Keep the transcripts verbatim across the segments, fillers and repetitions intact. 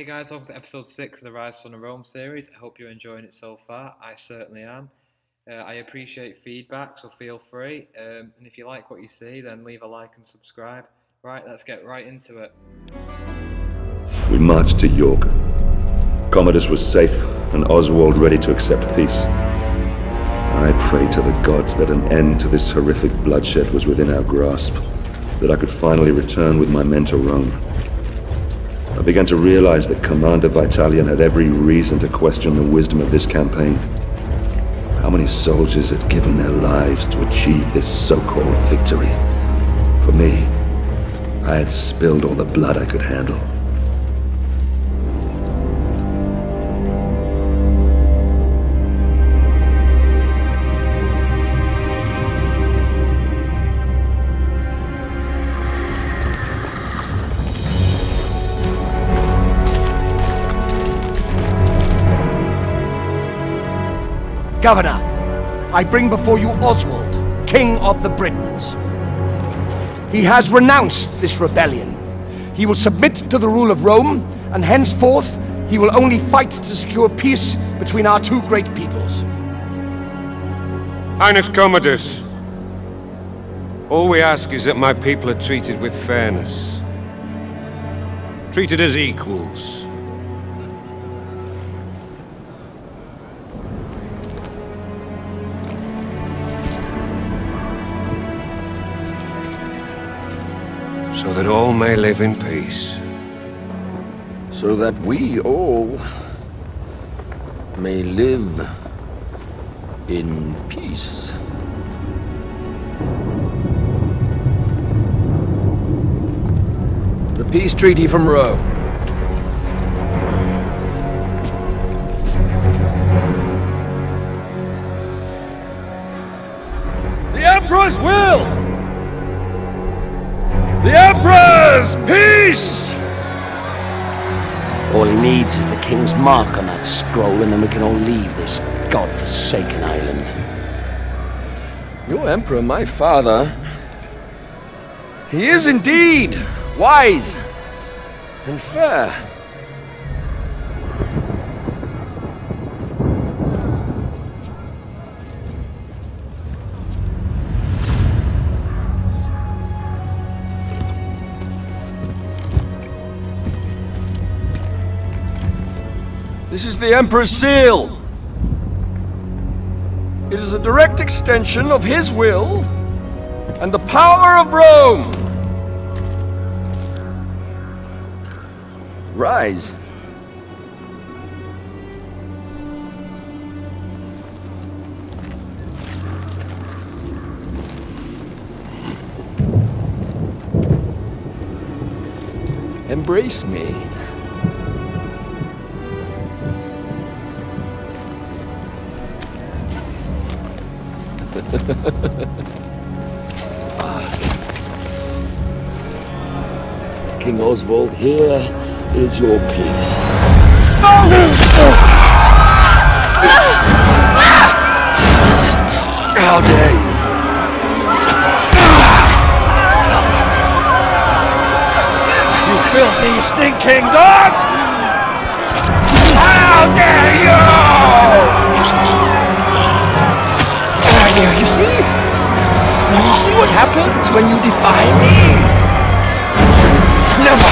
Hey guys, welcome to episode six of the Ryse: Son of Rome series. I hope you're enjoying it so far. I certainly am. Uh, I appreciate feedback, so feel free. Um, and if you like what you see, then leave a like and subscribe. Right, let's get right into it. We marched to York. Commodus was safe, and Oswald ready to accept peace. I prayed to the gods that an end to this horrific bloodshed was within our grasp, that I could finally return with my men to Rome. I began to realize that Commander Vitalian had every reason to question the wisdom of this campaign. How many soldiers had given their lives to achieve this so-called victory? For me, I had spilled all the blood I could handle. Governor, I bring before you Oswald, King of the Britons. He has renounced this rebellion. He will submit to the rule of Rome, and henceforth he will only fight to secure peace between our two great peoples. Highness Commodus, all we ask is that my people are treated with fairness, treated as equals. So that all may live in peace. So that we all may live in peace. The peace treaty from Rome. The Emperor's will! The Emperor's peace! All he needs is the King's mark on that scroll, and then we can all leave this godforsaken island. Your Emperor, my father, he is indeed wise and fair. This is the Emperor's seal. It is a direct extension of his will and the power of Rome. Rise. Embrace me. King Oswald, here is your peace. How dare you? You filthy, stinking dog! How dare you! You see? You see what happens when you defy me? Never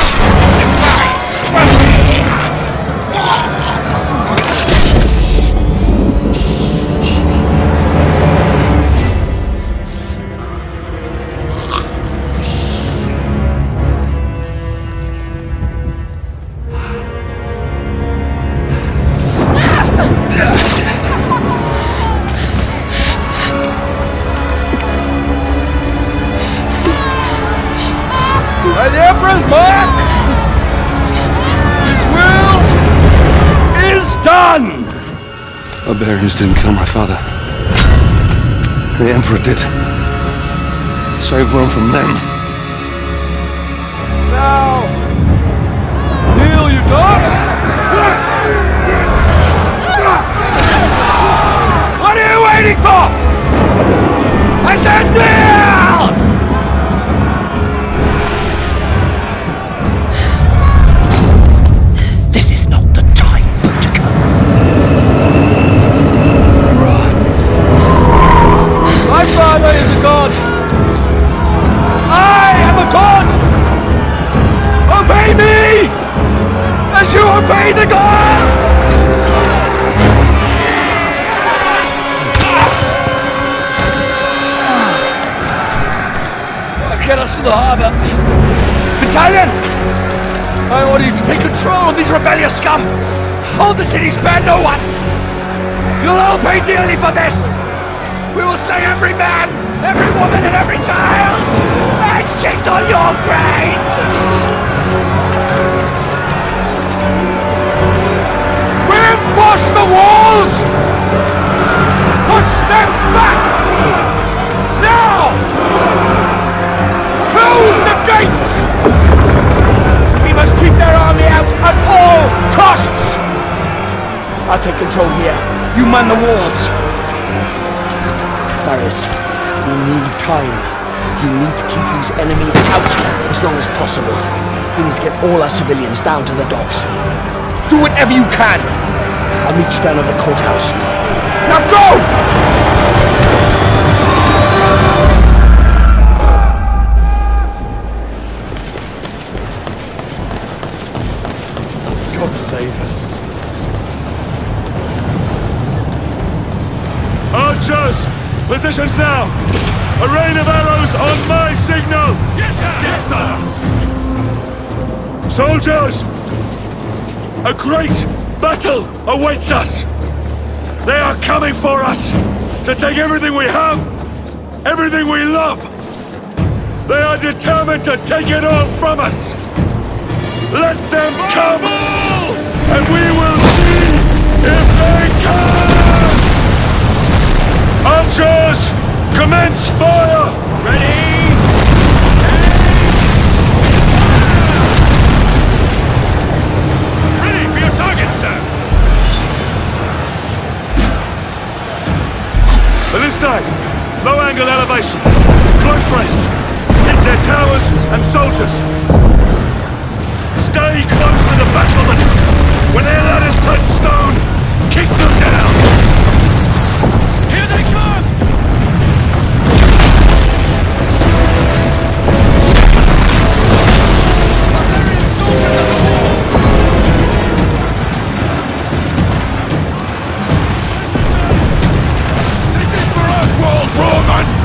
defy me! Marius didn't kill my father. The Emperor did. Save Rome from them. Now! Kneel, you dogs! What are you waiting for? I said kneel! us to the harbor. Battalion! I order you to take control of these rebellious scum. Hold the city, spare no one. You'll all pay dearly for this. We will slay every man, every woman, and every child. And shit on your grave! Reinforce the walls! Push them back! Now! Close the gates! We must keep their army out at all costs! I'll take control here. You man the walls. Marius, you need time. You need to keep these enemies out as long as possible. We need to get all our civilians down to the docks. Do whatever you can! I'll meet you down at the courthouse. Now go! God save us. Archers! Positions now! A rain of arrows on my signal! Yes, sir! Yes, sir! Soldiers! A great battle awaits us! They are coming for us! To take everything we have, everything we love! They are determined to take it all from us! Let them come! And we will see if they come! Archers, commence fire! Ready? Low angle elevation, close range, hit their towers and soldiers. Stay close to the battlements. When their ladders touch stone, kick them down. Here they come! Barbarian soldiers at the wall! This is for Oswald, Roman!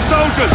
German soldiers!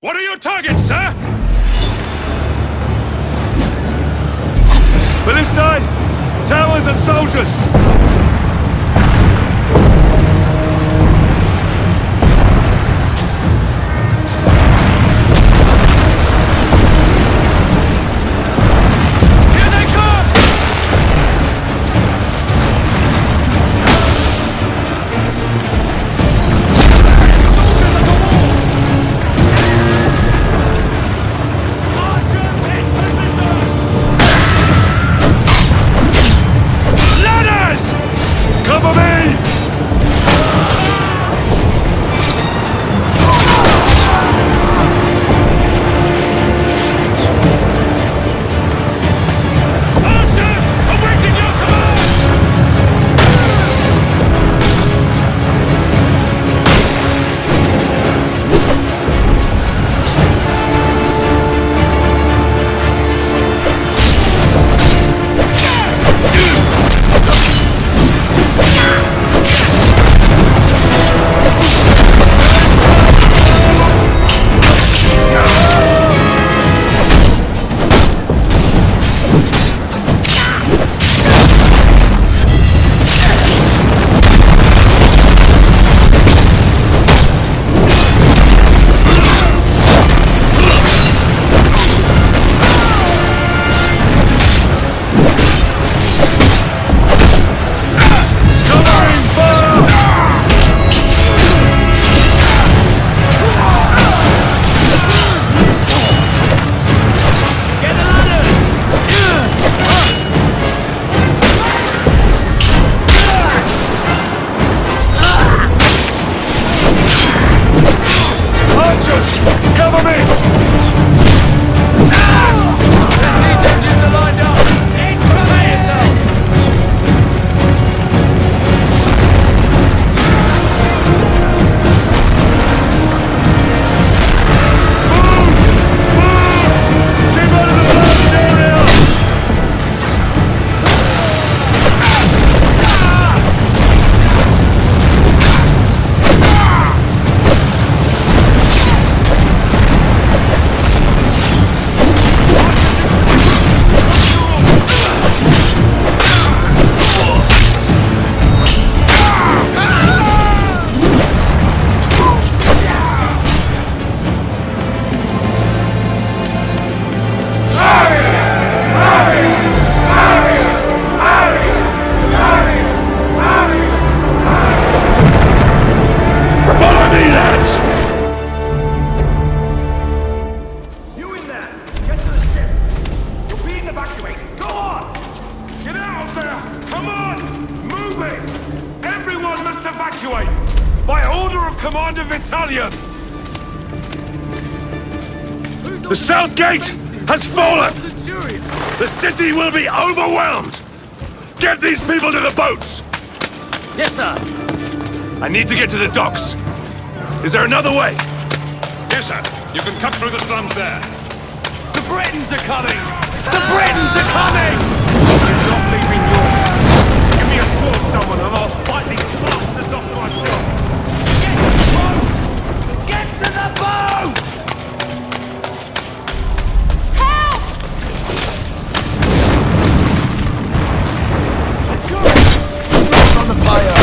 What are your targets, sir? Ballista, towers and soldiers! Yes! evacuate! By order of Commander Vitalian! The south gate has fallen! The city will be overwhelmed! Get these people to the boats! Yes, sir! I need to get to the docks. Is there another way? Yes, sir. You can cut through the slums there. The Bretons are coming! The Bretons are coming! I'm not leaving York. Give me a sword, someone, and I'll fight these bastards off myself. Get to the boat! Get to the boat! Help! Secure! On the pyre!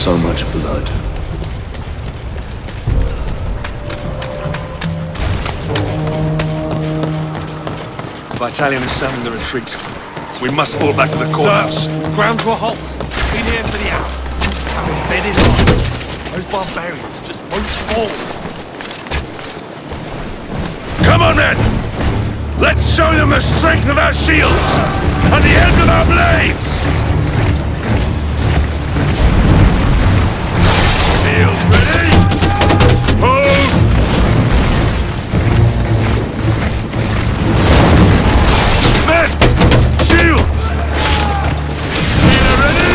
so much blood. Vitalian has summoned the retreat. We must fall back to the courthouse. Ground to a halt. Been here for the hour. Our bed is on. Those barbarians just won't fall. Come on, men! Let's show them the strength of our shields and the edge of our blades! Ready? Hold! Men! Shields! Spear ready?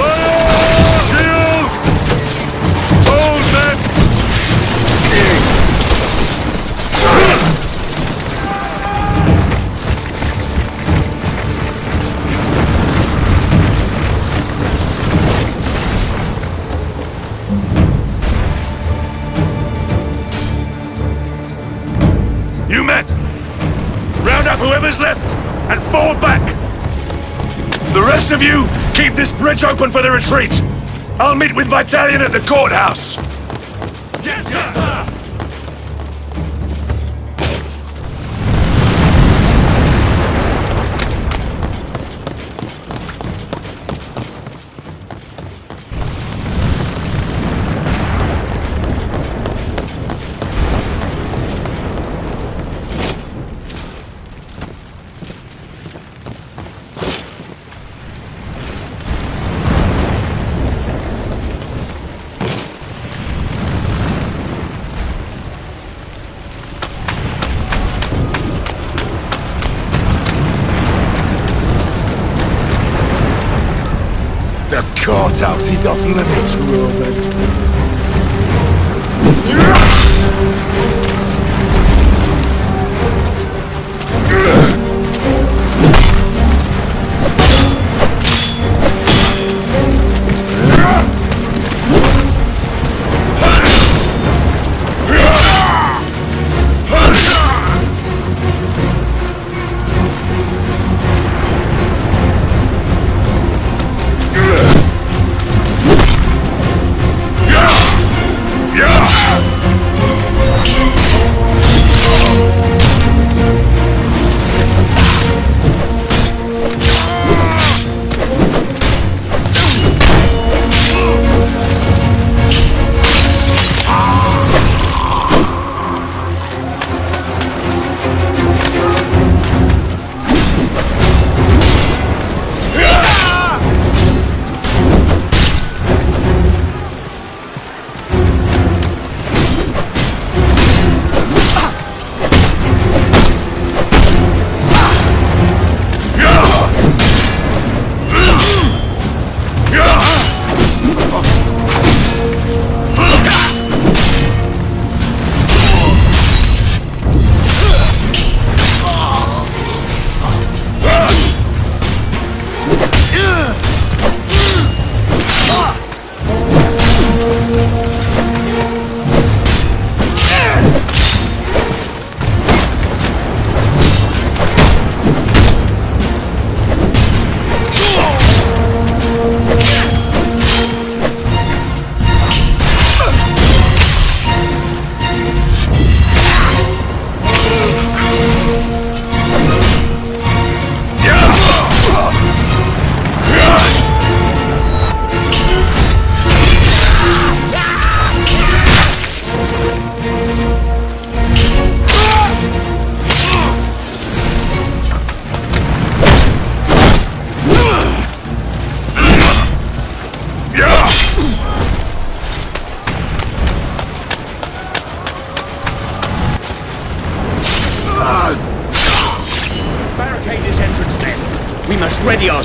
Fire! Shields! Hold, men! Whoever's left, and fall back! The rest of you, keep this bridge open for the retreat! I'll meet with Vitalian at the courthouse! Yes, yes, sir! Out is off limits, Roman.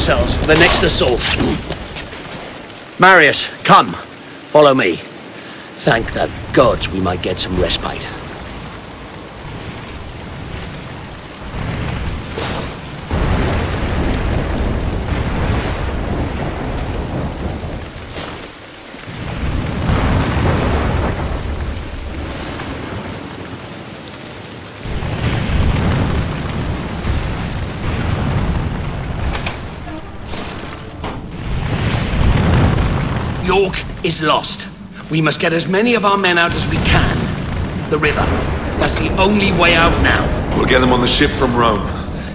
For the next assault. Marius, come. Follow me. Thank the gods we might get some respite. is lost. We must get as many of our men out as we can. The river. That's the only way out now. We'll get them on the ship from Rome.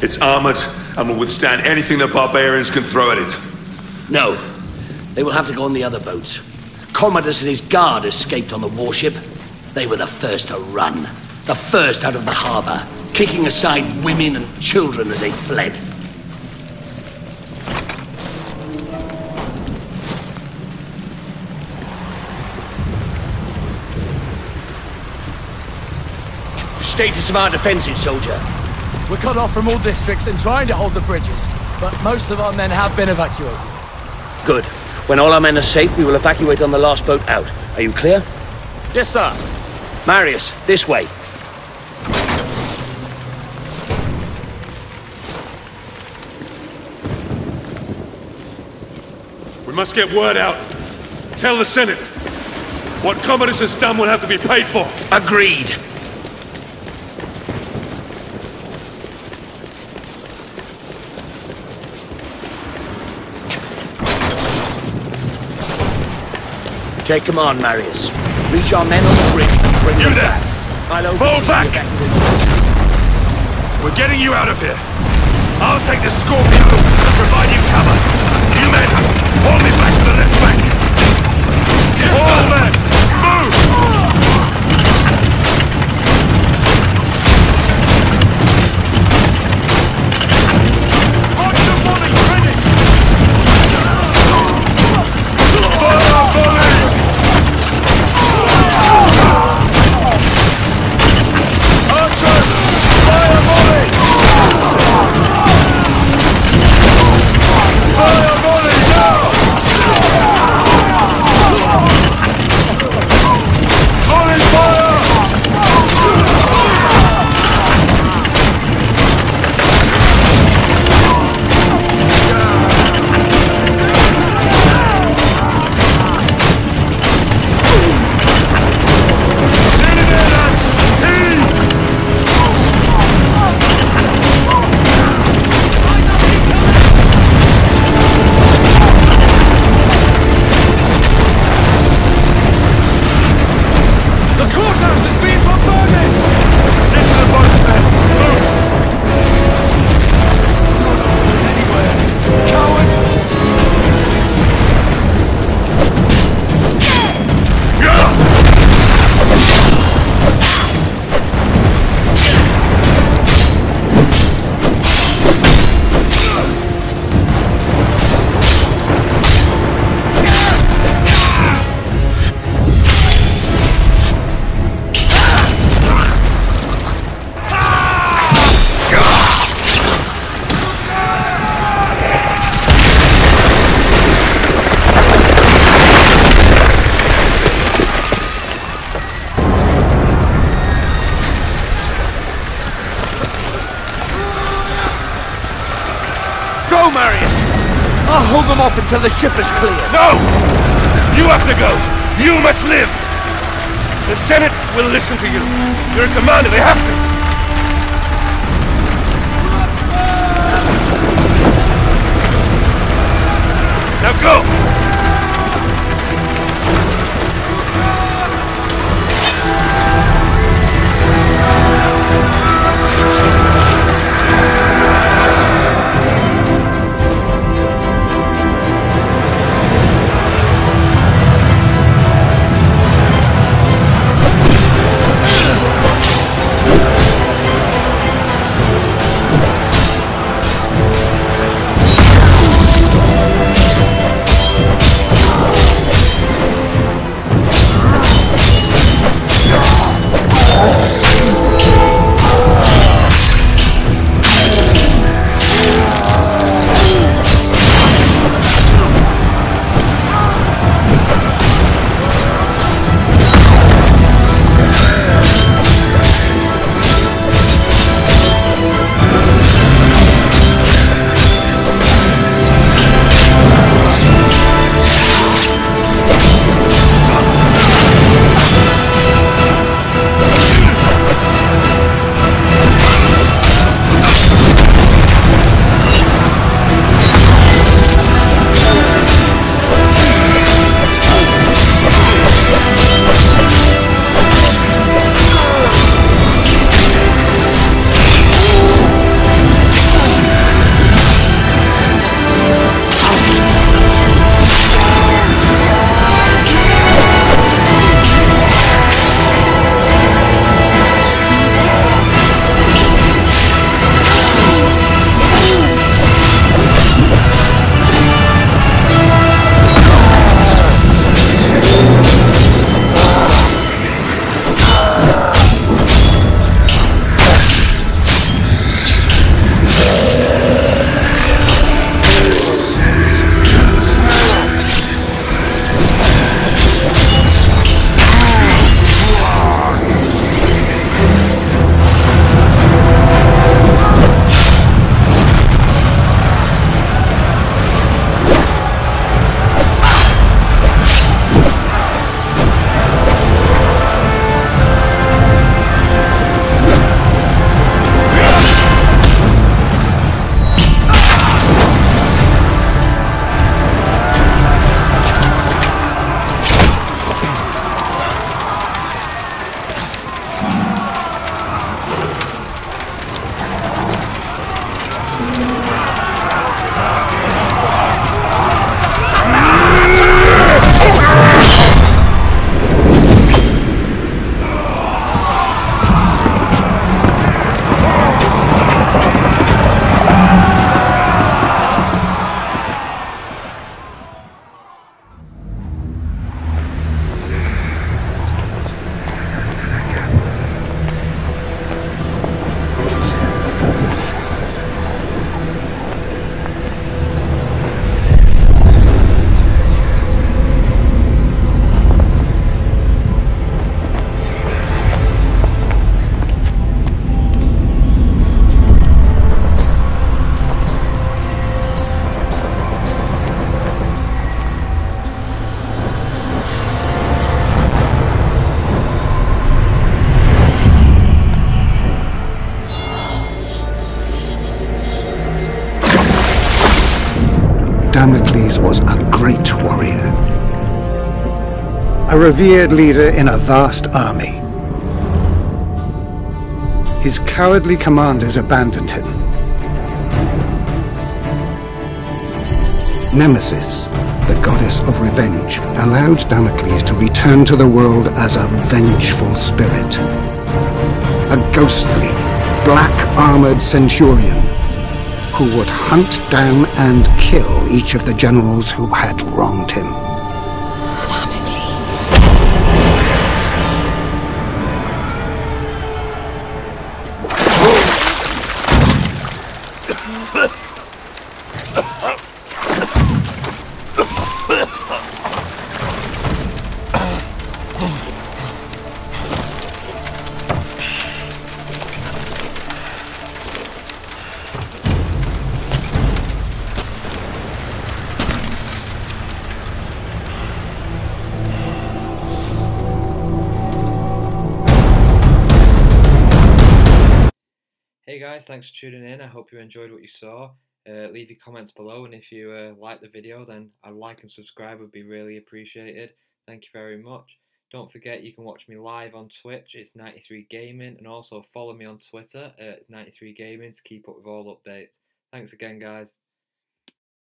It's armored and will withstand anything the barbarians can throw at it. No. They will have to go on the other boats. Commodus and his guard escaped on the warship. They were the first to run. The first out of the harbor, kicking aside women and children as they fled. Status of our defenses, soldier. We're cut off from all districts and trying to hold the bridges, but most of our men have been evacuated. Good. When all our men are safe, we will evacuate on the last boat out. Are you clear? Yes, sir. Marius, this way. We must get word out. Tell the Senate. What Commodus has done will have to be paid for. Agreed. Take command, Marius. Reach our men on the bridge and bring them back. Fall back! We're getting you out of here. I'll take the Scorpio and provide you cover. You men, haul me back to the left bank. Yes, all men, move! Until the ship is clear. No! You have to go! You must live! The Senate will listen to you. You're a commander, they have to! Now go! Damocles was a great warrior, a revered leader in a vast army. His cowardly commanders abandoned him. Nemesis, the goddess of revenge, allowed Damocles to return to the world as a vengeful spirit, a ghostly, black-armored centurion who would hunt down and kill each of the generals who had wronged him. Thanks for tuning in. I hope you enjoyed what you saw. Uh, leave your comments below, and if you uh, like the video, then a like and subscribe would be really appreciated. Thank you very much. Don't forget you can watch me live on Twitch, it's ninety-three gaming, and also follow me on Twitter, uh, ninety-three gaming, to keep up with all updates. Thanks again, guys.